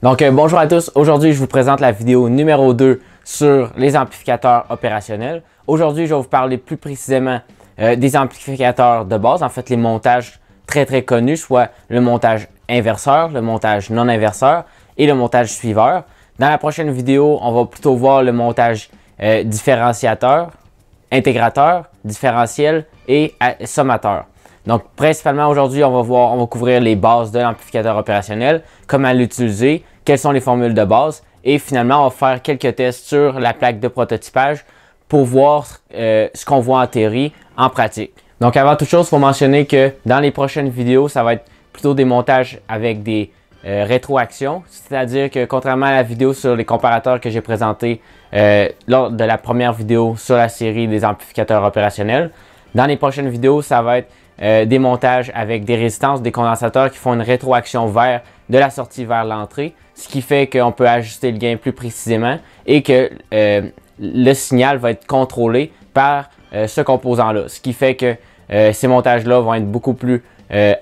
Donc bonjour à tous, aujourd'hui je vous présente la vidéo numéro 2 sur les amplificateurs opérationnels. Aujourd'hui je vais vous parler plus précisément des amplificateurs de base, en fait les montages très connus, soit le montage inverseur, le montage non inverseur et le montage suiveur. Dans la prochaine vidéo, on va plutôt voir le montage différenciateur, intégrateur, différentiel et sommateur. Donc, principalement aujourd'hui, on va couvrir les bases de l'amplificateur opérationnel, comment l'utiliser, quelles sont les formules de base et finalement, on va faire quelques tests sur la plaque de prototypage pour voir ce qu'on voit en théorie, en pratique. Donc, avant toute chose, il faut mentionner que dans les prochaines vidéos, ça va être plutôt des montages avec des rétroactions, c'est-à-dire que contrairement à la vidéo sur les comparateurs que j'ai présenté lors de la première vidéo sur la série des amplificateurs opérationnels, dans les prochaines vidéos, ça va être des montages avec des résistances, des condensateurs qui font une rétroaction vers de la sortie vers l'entrée, ce qui fait qu'on peut ajuster le gain plus précisément et que le signal va être contrôlé par ce composant-là, ce qui fait que ces montages-là vont être beaucoup plus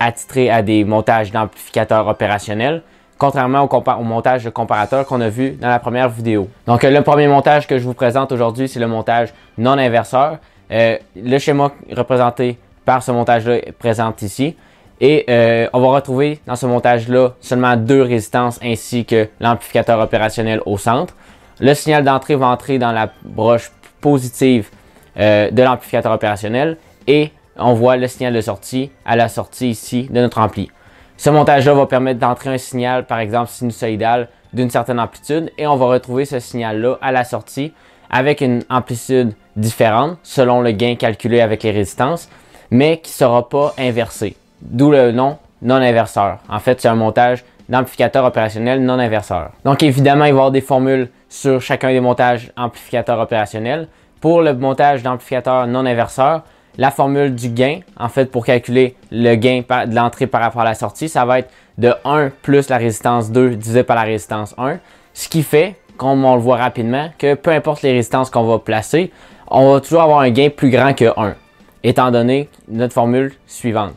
attitrés à des montages d'amplificateurs opérationnels, contrairement au montage de comparateurs qu'on a vu dans la première vidéo. Donc le premier montage que je vous présente aujourd'hui, c'est le montage non inverseur. Le schéma représenté par ce montage-là est présente ici. Et on va retrouver dans ce montage-là seulement deux résistances ainsi que l'amplificateur opérationnel au centre. Le signal d'entrée va entrer dans la broche positive de l'amplificateur opérationnel et on voit le signal de sortie à la sortie ici de notre ampli. Ce montage-là va permettre d'entrer un signal, par exemple sinusoïdal, d'une certaine amplitude et on va retrouver ce signal-là à la sortie avec une amplitude différente selon le gain calculé avec les résistances, mais qui ne sera pas inversé, d'où le nom non-inverseur. En fait, c'est un montage d'amplificateur opérationnel non-inverseur. Donc évidemment, il va y avoir des formules sur chacun des montages amplificateurs opérationnels. Pour le montage d'amplificateur non-inverseur, la formule du gain, en fait, pour calculer le gain de l'entrée par rapport à la sortie, ça va être de 1 plus la résistance 2 divisé par la résistance 1, ce qui fait, comme on le voit rapidement, que peu importe les résistances qu'on va placer, on va toujours avoir un gain plus grand que 1. Étant donné notre formule suivante.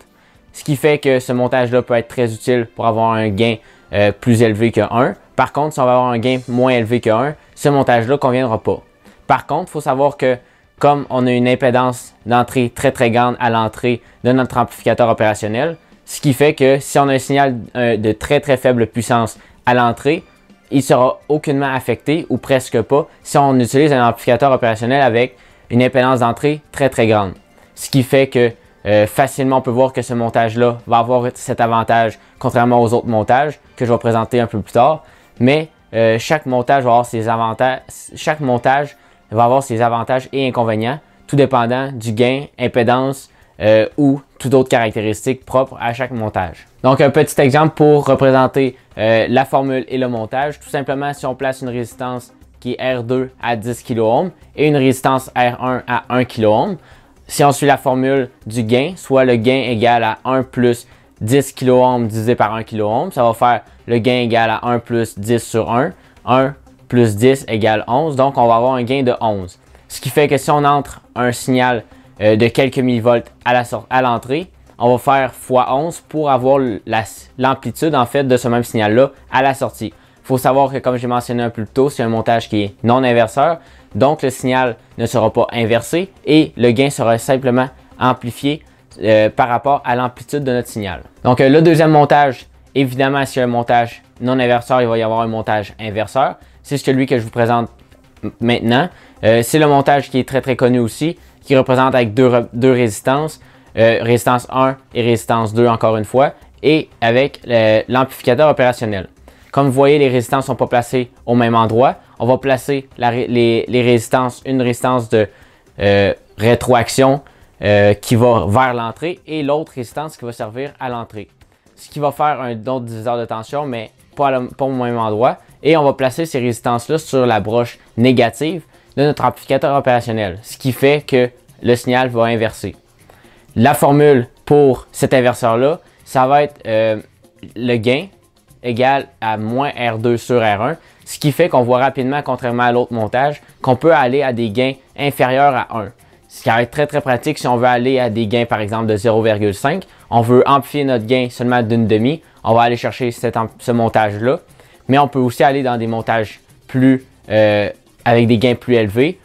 Ce qui fait que ce montage-là peut être très utile pour avoir un gain plus élevé que 1. Par contre, si on va avoir un gain moins élevé que 1, ce montage-là ne conviendra pas. Par contre, il faut savoir que comme on a une impédance d'entrée très grande à l'entrée de notre amplificateur opérationnel, ce qui fait que si on a un signal de très faible puissance à l'entrée, il ne sera aucunement affecté ou presque pas si on utilise un amplificateur opérationnel avec une impédance d'entrée très grande. Ce qui fait que facilement, on peut voir que ce montage-là va avoir cet avantage, contrairement aux autres montages que je vais présenter un peu plus tard. Mais chaque montage va avoir ses avantages et inconvénients, tout dépendant du gain, impédance ou toute autre caractéristique propre à chaque montage. Donc, un petit exemple pour représenter la formule et le montage. Tout simplement, si on place une résistance qui est R2 à 10 kΩ et une résistance R1 à 1 kΩ, si on suit la formule du gain, soit le gain égal à 1 plus 10 kΩ divisé par 1 kΩ, ça va faire le gain égal à 1 plus 10 sur 1, 1 plus 10 égale 11, donc on va avoir un gain de 11. Ce qui fait que si on entre un signal de quelques millivolts à l'entrée, on va faire ×11 pour avoir l'amplitude en fait de ce même signal-là à la sortie. Il faut savoir que comme j'ai mentionné un peu plus tôt, c'est un montage qui est non inverseur. Donc, le signal ne sera pas inversé et le gain sera simplement amplifié par rapport à l'amplitude de notre signal. Donc, le deuxième montage, évidemment, s'il y a un montage non inverseur, il va y avoir un montage inverseur. C'est celui que je vous présente maintenant. C'est le montage qui est très connu aussi, qui représente avec deux résistances, résistance 1 et résistance 2 encore une fois, et avec l'amplificateur opérationnel. Comme vous voyez, les résistances ne sont pas placées au même endroit. On va placer les résistances, une résistance de rétroaction qui va vers l'entrée et l'autre résistance qui va servir à l'entrée. Ce qui va faire un autre diviseur de tension, mais pas au même endroit. Et on va placer ces résistances-là sur la broche négative de notre amplificateur opérationnel, ce qui fait que le signal va inverser. La formule pour cet inverseur-là, ça va être le gain égale à moins R2 sur R1, ce qui fait qu'on voit rapidement, contrairement à l'autre montage, qu'on peut aller à des gains inférieurs à 1. Ce qui va être très pratique si on veut aller à des gains, par exemple, de 0,5. On veut amplifier notre gain seulement d'une demi. On va aller chercher ce montage-là. mais on peut aussi aller dans des montages plus avec des gains plus élevés,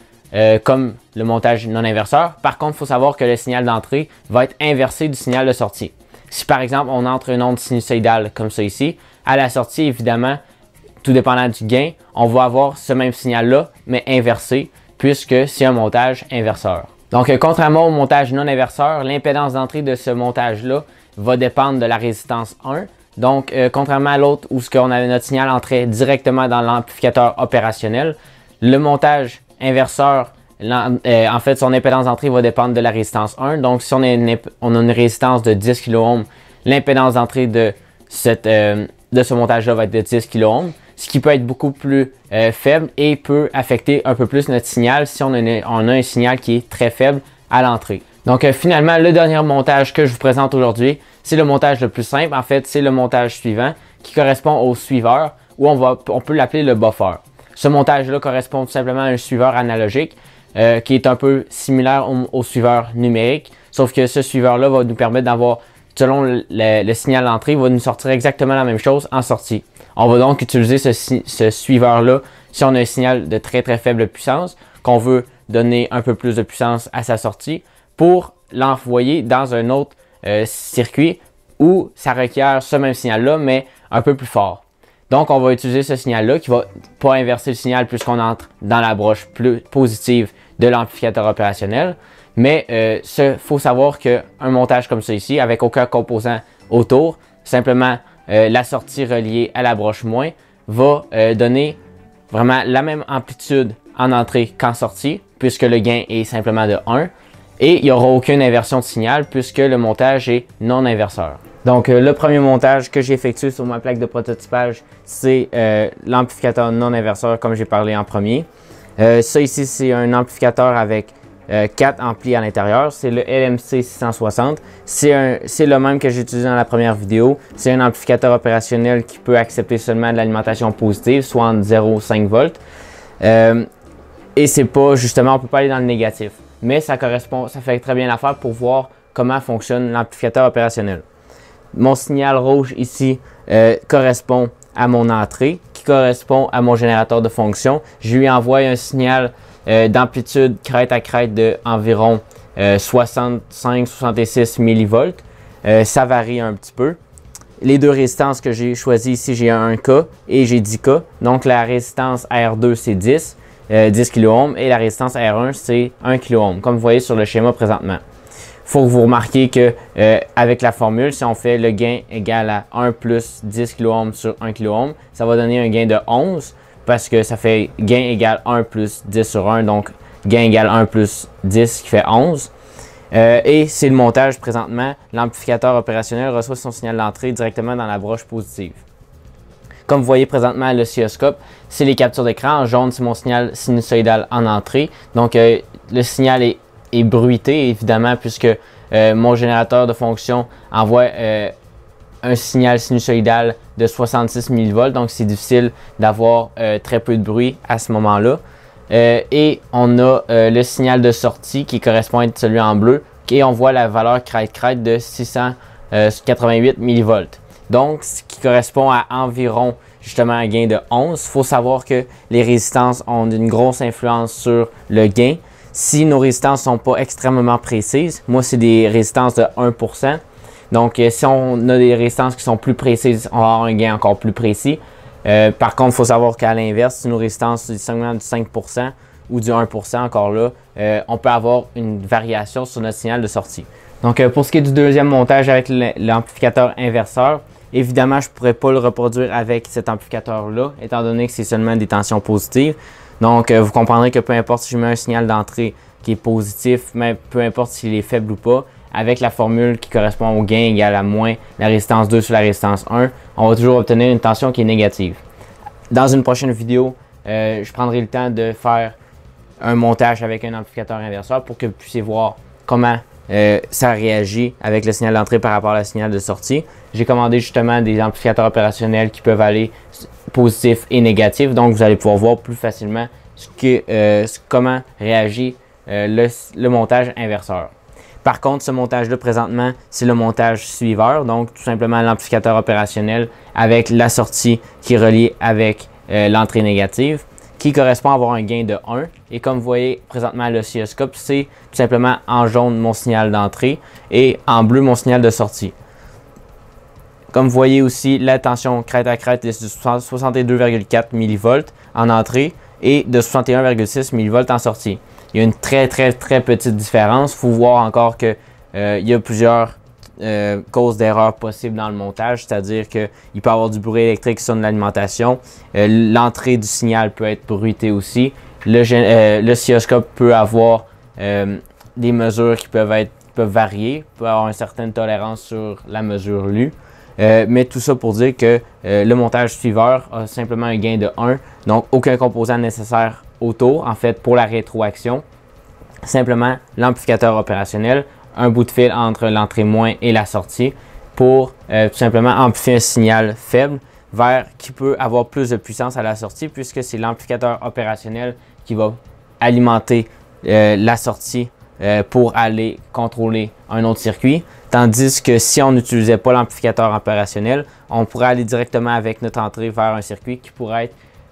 comme le montage non inverseur. Par contre, il faut savoir que le signal d'entrée va être inversé du signal de sortie. Si par exemple, on entre une onde sinusoïdale comme ça ici, à la sortie, évidemment, tout dépendant du gain, on va avoir ce même signal-là, mais inversé, puisque c'est un montage inverseur. Donc, contrairement au montage non inverseur, l'impédance d'entrée de ce montage-là va dépendre de la résistance 1. Donc, contrairement à l'autre où on avait notre signal entré directement dans l'amplificateur opérationnel, le montage inverseur, en fait, son impédance d'entrée va dépendre de la résistance 1. Donc, si on a une résistance de 10 kΩ, l'impédance d'entrée de ce montage-là va être de 10 kΩ, ce qui peut être beaucoup plus faible et peut affecter un peu plus notre signal si on a un signal qui est très faible à l'entrée. Donc, finalement, le dernier montage que je vous présente aujourd'hui, c'est le montage le plus simple. En fait, c'est le montage suivant qui correspond au suiveur ou on peut l'appeler le buffer. Ce montage-là correspond tout simplement à un suiveur analogique qui est un peu similaire au suiveur numérique, sauf que ce suiveur-là va nous permettre d'avoir, selon le signal d'entrée, va nous sortir exactement la même chose en sortie. On va donc utiliser ce suiveur-là si on a un signal de très très faible puissance, qu'on veut donner un peu plus de puissance à sa sortie pour l'envoyer dans un autre circuit où ça requiert ce même signal-là, mais un peu plus fort. Donc, on va utiliser ce signal-là qui ne va pas inverser le signal puisqu'on entre dans la broche plus positive de l'amplificateur opérationnel. Mais il faut savoir qu'un montage comme ça ici, avec aucun composant autour, simplement la sortie reliée à la broche moins, va donner vraiment la même amplitude en entrée qu'en sortie, puisque le gain est simplement de 1. Et il n'y aura aucune inversion de signal puisque le montage est non inverseur. Donc, le premier montage que j'ai effectué sur ma plaque de prototypage, c'est l'amplificateur non inverseur comme j'ai parlé en premier. Ça ici, c'est un amplificateur avec 4 amplis à l'intérieur. C'est le LMC660. C'est le même que j'ai utilisé dans la première vidéo. C'est un amplificateur opérationnel qui peut accepter seulement de l'alimentation positive, soit entre 0 et 5 volts. Et c'est pas, justement, on ne peut pas aller dans le négatif. Mais ça correspond, ça fait très bien l'affaire pour voir comment fonctionne l'amplificateur opérationnel. Mon signal rouge ici correspond à mon entrée, qui correspond à mon générateur de fonction. Je lui envoie un signal d'amplitude crête à crête de environ 65-66 mV. Ça varie un petit peu. Les deux résistances que j'ai choisies ici, j'ai un 1K et j'ai 10K. Donc la résistance R2, c'est 10 kΩ et la résistance R1, c'est 1 kΩ, comme vous voyez sur le schéma présentement. Il faut que vous remarquiez qu'avec la formule, si on fait le gain égal à 1 plus 10 kΩ sur 1 kΩ, ça va donner un gain de 11 parce que ça fait gain égal 1 plus 10 sur 1, donc gain égal 1 plus 10 qui fait 11. Et c'est le montage présentement, l'amplificateur opérationnel reçoit son signal d'entrée directement dans la broche positive. Comme vous voyez présentement à l'oscilloscope, c'est les captures d'écran. En jaune, c'est mon signal sinusoïdal en entrée. Donc, le signal est bruité, évidemment, puisque mon générateur de fonction envoie un signal sinusoïdal de 66 mV. Donc, c'est difficile d'avoir très peu de bruit à ce moment-là. Et on a le signal de sortie qui correspond à celui en bleu. Et on voit la valeur crête-crête de 688 mV. Donc, ce qui correspond à environ, justement, un gain de 11. Il faut savoir que les résistances ont une grosse influence sur le gain. Si nos résistances ne sont pas extrêmement précises, moi, c'est des résistances de 1%. Donc, si on a des résistances qui sont plus précises, on va avoir un gain encore plus précis. Par contre, il faut savoir qu'à l'inverse, si nos résistances sont seulement du 5% ou du 1%, encore là, on peut avoir une variation sur notre signal de sortie. Donc, pour ce qui est du deuxième montage avec l'amplificateur inverseur, évidemment, je ne pourrais pas le reproduire avec cet amplificateur-là, étant donné que c'est seulement des tensions positives. Donc, vous comprendrez que peu importe si je mets un signal d'entrée qui est positif, mais peu importe s'il est faible ou pas, avec la formule qui correspond au gain égal à moins la résistance 2 sur la résistance 1, on va toujours obtenir une tension qui est négative. Dans une prochaine vidéo, je prendrai le temps de faire un montage avec un amplificateur inverseur pour que vous puissiez voir comment ça réagit avec le signal d'entrée par rapport au signal de sortie. J'ai commandé justement des amplificateurs opérationnels qui peuvent aller positifs et négatifs, donc vous allez pouvoir voir plus facilement comment réagit le montage inverseur. Par contre, ce montage-là, présentement, c'est le montage suiveur, donc tout simplement l'amplificateur opérationnel avec la sortie qui est reliée avec l'entrée négative, qui correspond à avoir un gain de 1. Et comme vous voyez présentement à l'oscilloscope, c'est tout simplement en jaune mon signal d'entrée et en bleu mon signal de sortie. Comme vous voyez aussi, la tension crête à crête est de 62,4 mV en entrée et de 61,6 mV en sortie. Il y a une très petite différence. Il faut voir encore qu'il y a plusieurs causes d'erreur possibles dans le montage, c'est-à-dire qu'il peut y avoir du bruit électrique qui sonne l'alimentation, l'entrée du signal peut être bruitée aussi, l'oscilloscope peut avoir des mesures qui peuvent varier, peut avoir une certaine tolérance sur la mesure lue. Mais tout ça pour dire que le montage suiveur a simplement un gain de 1, donc aucun composant nécessaire autour, en fait, pour la rétroaction. Simplement l'amplificateur opérationnel, un bout de fil entre l'entrée moins et la sortie pour tout simplement amplifier un signal faible qui peut avoir plus de puissance à la sortie, puisque c'est l'amplificateur opérationnel qui va alimenter la sortie pour aller contrôler un autre circuit. Tandis que si on n'utilisait pas l'amplificateur opérationnel, on pourrait aller directement avec notre entrée vers un circuit qui pourrait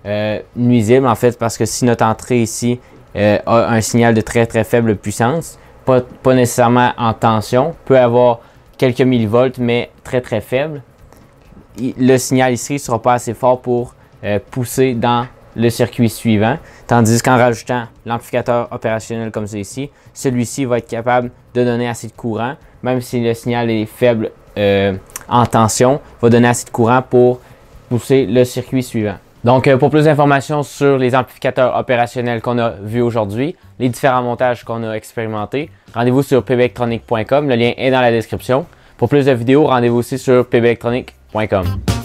être nuisible, en fait, parce que si notre entrée ici a un signal de très faible puissance, pas nécessairement en tension, peut avoir quelques millivolts, mais très faible, le signal ici ne sera pas assez fort pour pousser dans le circuit suivant, tandis qu'en rajoutant l'amplificateur opérationnel comme celui-ci, celui-ci va être capable de donner assez de courant, même si le signal est faible en tension, va donner assez de courant pour pousser le circuit suivant. Donc, pour plus d'informations sur les amplificateurs opérationnels qu'on a vus aujourd'hui, les différents montages qu'on a expérimentés, rendez-vous sur pbelectronics.com, le lien est dans la description. Pour plus de vidéos, rendez-vous aussi sur pbelectronics.com.